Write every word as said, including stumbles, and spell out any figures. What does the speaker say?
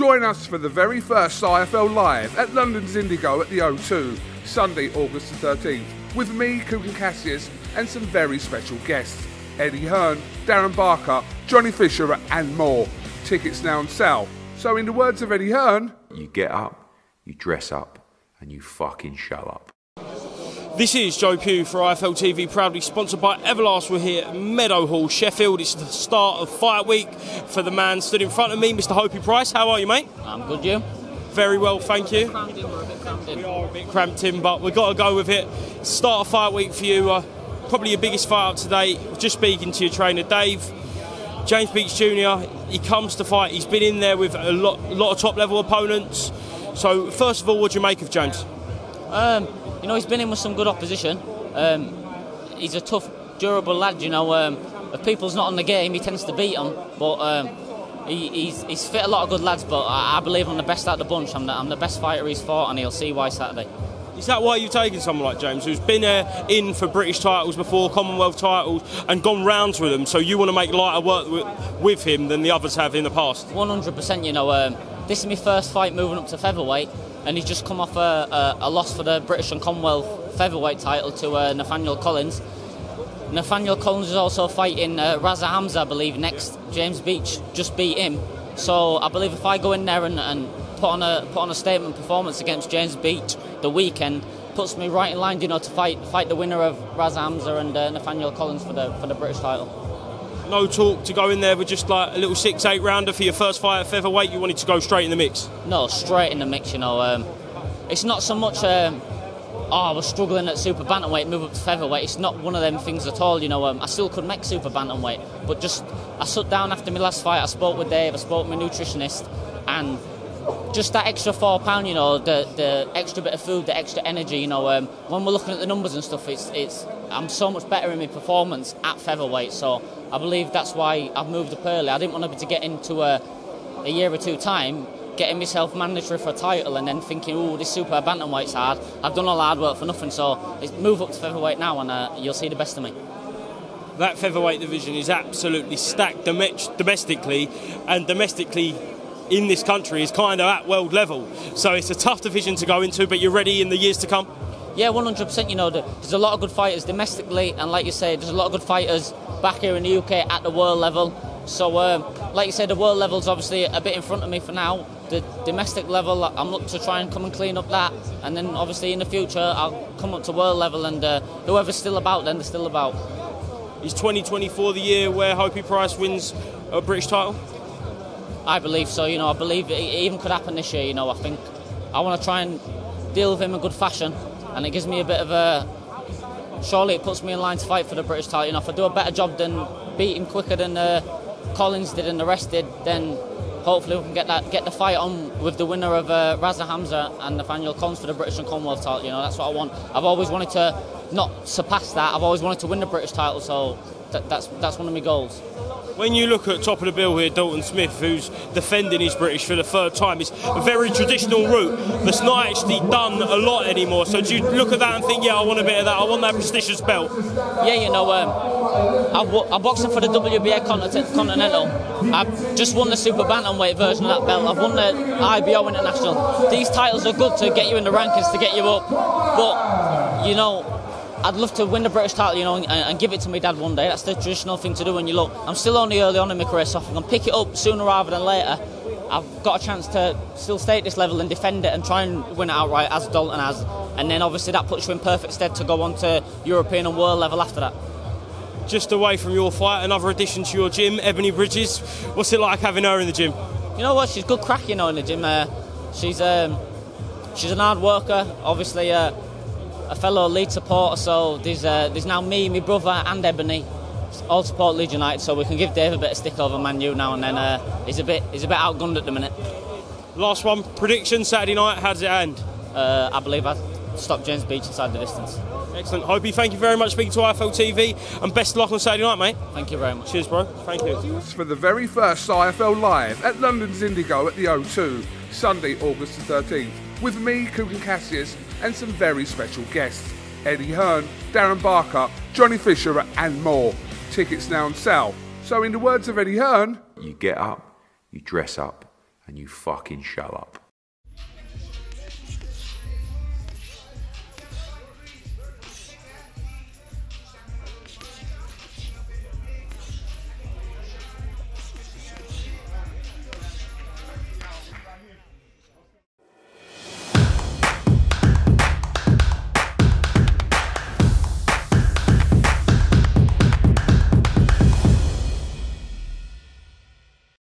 Join us for the very first I F L Live at London's Indigo at the O two, Sunday, August the thirteenth, with me, Kugan Cassius, and some very special guests, Eddie Hearn, Darren Barker, Johnny Fisher and more. Tickets now on sale. So in the words of Eddie Hearn, you get up, you dress up, and you fucking show up. This is Joe Pugh for I F L T V, proudly sponsored by Everlast. We're here at Meadow Hall, Sheffield. It's the start of Fight Week for the man stood in front of me, Mister Hopey Price. How are you, mate? I'm good, you? Very well, thank you. We're a bit cramped in, we're a bit cramped in. We are a bit cramped in, but we've got to go with it. Start of Fight Week for you. Uh, probably your biggest fight up today. Just speaking to your trainer, Dave. James Beech Junior, he comes to fight. He's been in there with a lot, lot of top-level opponents. So, first of all, what do you make of James? Um... You know, he's been in with some good opposition. Um, he's a tough, durable lad, you know. Um, if people's not on the game, he tends to beat them. But um, he, he's, he's fit a lot of good lads, but I, I believe I'm the best out of the bunch. I'm the, I'm the best fighter he's fought, and he'll see why Saturday. Is that why you've taken someone like James, who's been uh, in for British titles before, Commonwealth titles, and gone rounds with them, so you want to make lighter work with, with him than the others have in the past? one hundred percent, you know. Um, this is my first fight moving up to featherweight, and he's just come off a, a, a loss for the British and Commonwealth featherweight title to uh, Nathaniel Collins. Nathaniel Collins is also fighting uh, Raza Hamza, I believe, next. James Beech just beat him. So I believe if I go in there and, and put on a put on a statement performance against James Beech the weekend, puts me right in line, you know, to fight fight the winner of Raza Hamza and uh, Nathaniel Collins for the for the British title. No talk to go in there with just like a little six eight rounder for your first fight at featherweight? You wanted to go straight in the mix? No, straight in the mix, you know. Um, it's not so much, um, oh, I was struggling at super bantamweight, move up to featherweight. It's not one of them things at all, you know. Um, I still could make super bantamweight, but just I shut down after my last fight. I spoke with Dave, I spoke with my nutritionist, and just that extra four pound, you know, the the extra bit of food, the extra energy, you know. Um, when we're looking at the numbers and stuff, it's it's I'm so much better in my performance at featherweight, so I believe that's why I've moved up early. I didn't want to be to get into a, a year or two time, getting myself mandatory for a title and then thinking, oh, this super bantamweight's hard. I've done all the hard work for nothing, so it's move up to featherweight now and uh, you'll see the best of me. That featherweight division is absolutely stacked domestically, and domestically in this country is kind of at world level. So it's a tough division to go into, but you're ready in the years to come? Yeah, one hundred percent, you know, there's a lot of good fighters domestically, and like you say, there's a lot of good fighters back here in the U K at the world level. So, um, like you said, the world level's obviously a bit in front of me for now. The domestic level, I'm looking to try and come and clean up that, and then obviously in the future, I'll come up to world level, and uh, whoever's still about, then they're still about. Is twenty twenty-four the year where Hopey Price wins a British title? I believe so, you know. I believe it even could happen this year, you know. I think I want to try and deal with him in good fashion, and it gives me a bit of a... Surely it puts me in line to fight for the British title. You know, if I do a better job than beat him quicker than uh, Collins did and the rest did, then hopefully we can get that get the fight on with the winner of uh, Raza Hamza and Nathaniel Collins for the British and Commonwealth title. You know, that's what I want. I've always wanted to not surpass that. I've always wanted to win the British title, so th that's that's one of my goals. When you look at top of the bill here, Dalton Smith, who's defending his British for the third time, it's a very traditional route that's not actually done a lot anymore. So do you look at that and think, yeah, I want a bit of that, I want that prestigious belt? Yeah, you know, um, I'm boxing for the W B A Continental. I've just won the super bantamweight version of that belt. I've won the I B O International. These titles are good to get you in the rankings, to get you up. But, you know, I'd love to win the British title, you know, and, and give it to my dad one day. That's the traditional thing to do when you look. I'm still only early on in my career, so if I can pick it up sooner rather than later, I've got a chance to still stay at this level and defend it and try and win it outright, as Dalton has. And then obviously that puts you in perfect stead to go on to European and world level after that. Just away from your fight, another addition to your gym, Ebanie Bridges. What's it like having her in the gym? You know what, she's good crack, you know, in the gym. Uh, she's, um, she's an hard worker, obviously. Uh, a fellow Leeds supporter, so there's, uh, there's now me, my brother and Ebanie, all support Leeds United, so we can give Dave a bit of stick over Man U now and then. Uh, he's, a bit, he's a bit outgunned at the minute. Last one, prediction Saturday night, how does it end? Uh, I believe I stopped James Beech inside the distance. Excellent. Hopey, thank you very much for speaking to I F L T V, and best of luck on Saturday night, mate. Thank you very much. Cheers, bro. Thank you. For the very first I F L Live at London's Indigo at the O two, Sunday, August the thirteenth, with me, Kugan Cassius, and some very special guests, Eddie Hearn, Darren Barker, Johnny Fisher and more. Tickets now on sale. So in the words of Eddie Hearn, you get up, you dress up, and you fucking shut up.